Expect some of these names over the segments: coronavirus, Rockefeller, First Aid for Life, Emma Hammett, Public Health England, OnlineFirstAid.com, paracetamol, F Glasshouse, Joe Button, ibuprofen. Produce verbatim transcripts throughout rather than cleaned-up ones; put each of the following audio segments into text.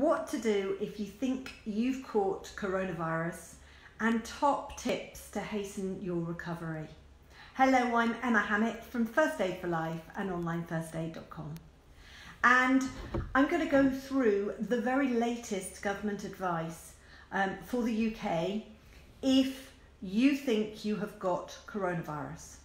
what to do if you think you've caught coronavirus, and top tips to hasten your recovery. Hello, I'm Emma Hammett from First Aid for Life and Online First Aid dot com. And I'm going to go through the very latest government advice um, for the U K if you think you have got coronavirus.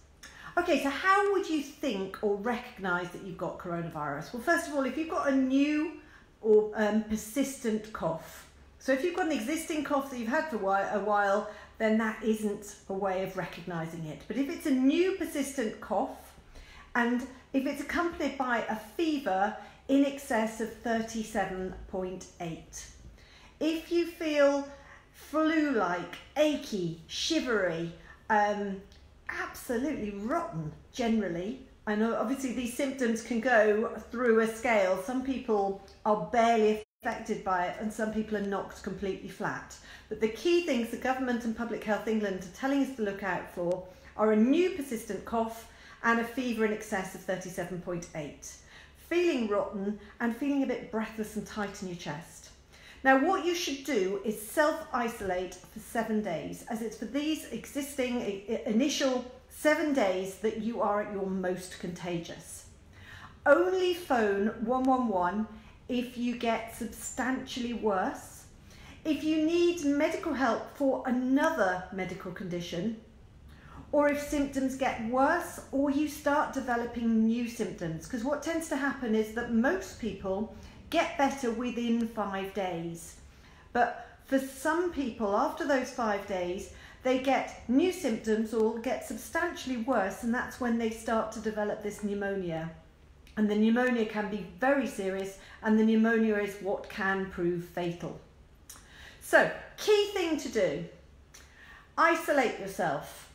Okay, so how would you think or recognise that you've got coronavirus? Well, first of all, if you've got a new or um, persistent cough. So if you've got an existing cough that you've had for a while, then that isn't a way of recognising it. But if it's a new persistent cough, and if it's accompanied by a fever in excess of thirty-seven point eight, if you feel flu-like, achy, shivery, um, absolutely rotten generally, I know obviously these symptoms can go through a scale. Some people are barely affected by it and some people are knocked completely flat. But the key things the government and Public Health England are telling us to look out for are a new persistent cough and a fever in excess of thirty-seven point eight, feeling rotten and feeling a bit breathless and tight in your chest. Now, what you should do is self-isolate for seven days, as it's for these existing initial seven days that you are at your most contagious. Only phone one one one if you get substantially worse, if you need medical help for another medical condition, or if symptoms get worse or you start developing new symptoms. Because what tends to happen is that most people get better within five days. But for some people, after those five days, they get new symptoms or get substantially worse, and that's when they start to develop this pneumonia. And the pneumonia can be very serious, and the pneumonia is what can prove fatal. So, key thing to do, isolate yourself,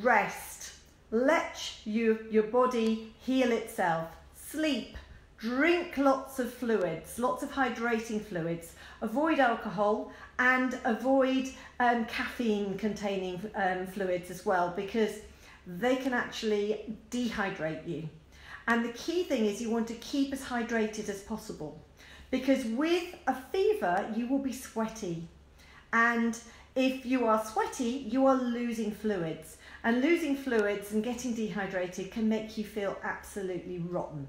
rest, let you, your body heal itself, sleep, drink lots of fluids, lots of hydrating fluids, avoid alcohol and avoid um, caffeine containing um, fluids as well, because they can actually dehydrate you. And the key thing is you want to keep as hydrated as possible, because with a fever you will be sweaty, and if you are sweaty you are losing fluids, and losing fluids and getting dehydrated can make you feel absolutely rotten.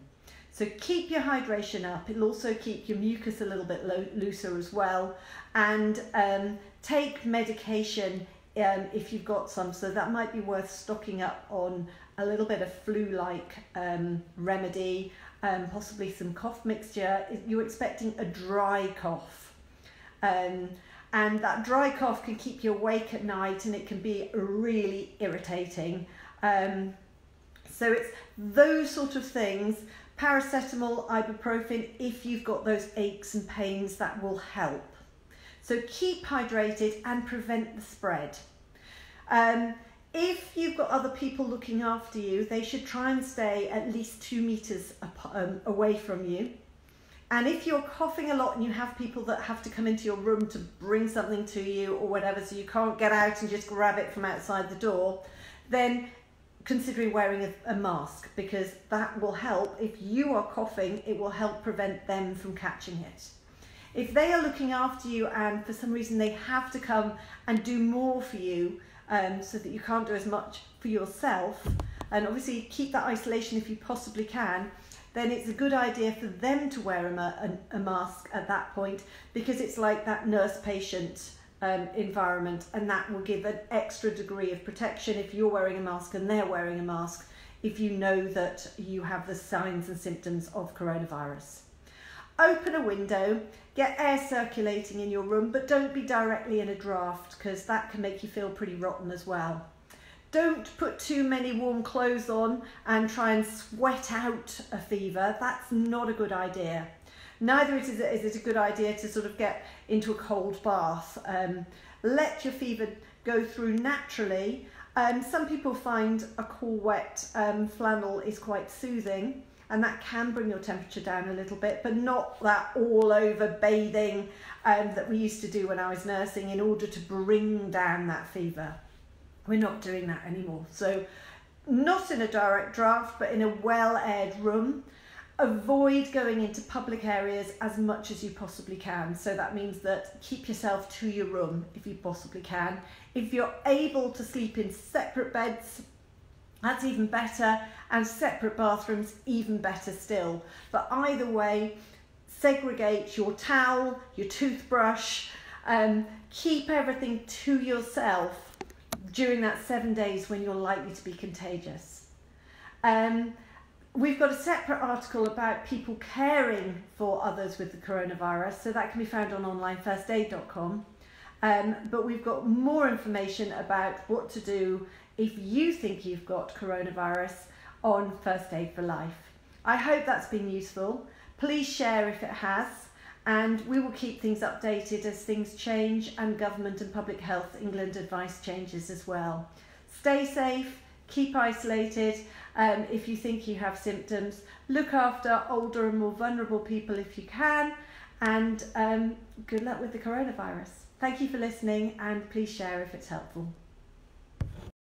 So keep your hydration up. It'll also keep your mucus a little bit lo looser as well. And um, take medication um, if you've got some. So that might be worth stocking up on a little bit of flu-like um, remedy, um, possibly some cough mixture. You're expecting a dry cough. Um, and that dry cough can keep you awake at night and it can be really irritating. Um, so it's those sort of things. Paracetamol, ibuprofen, if you've got those aches and pains, that will help. So keep hydrated and prevent the spread. Um, if you've got other people looking after you, they should try and stay at least two metres um, away from you. And if you're coughing a lot and you have people that have to come into your room to bring something to you or whatever, so you can't get out and just grab it from outside the door, then considering wearing a, a mask, because that will help. If you are coughing, it will help prevent them from catching it. If they are looking after you and for some reason they have to come and do more for you, um, so that you can't do as much for yourself, and obviously keep that isolation if you possibly can, then it's a good idea for them to wear a, a, a mask at that point, because it's like that nurse-patient Um, environment, and that will give an extra degree of protection if you're wearing a mask and they're wearing a mask, if you know that you have the signs and symptoms of coronavirus. Open a window, get air circulating in your room, but don't be directly in a draft, because that can make you feel pretty rotten as well. Don't put too many warm clothes on and try and sweat out a fever. That's not a good idea. Neither is it, is it a good idea to sort of get into a cold bath. Um, let your fever go through naturally. Um, some people find a cool wet um, flannel is quite soothing, and that can bring your temperature down a little bit, but not that all over bathing um, that we used to do when I was nursing in order to bring down that fever. We're not doing that anymore. So not in a direct draft, but in a well-aired room. Avoid going into public areas as much as you possibly can. So that means that keep yourself to your room if you possibly can. If you're able to sleep in separate beds, that's even better, and separate bathrooms, even better still. But either way, segregate your towel, your toothbrush, um, keep everything to yourself during that seven days when you're likely to be contagious. Um, We've got a separate article about people caring for others with the coronavirus, so that can be found on Online First Aid dot com. Um, but we've got more information about what to do if you think you've got coronavirus on First Aid for Life. I hope that's been useful. Please share if it has, and we will keep things updated as things change and government and Public Health England advice changes as well. Stay safe. Keep isolated um, if you think you have symptoms. Look after older and more vulnerable people if you can. And um, good luck with the coronavirus. Thank you for listening, and please share if it's helpful.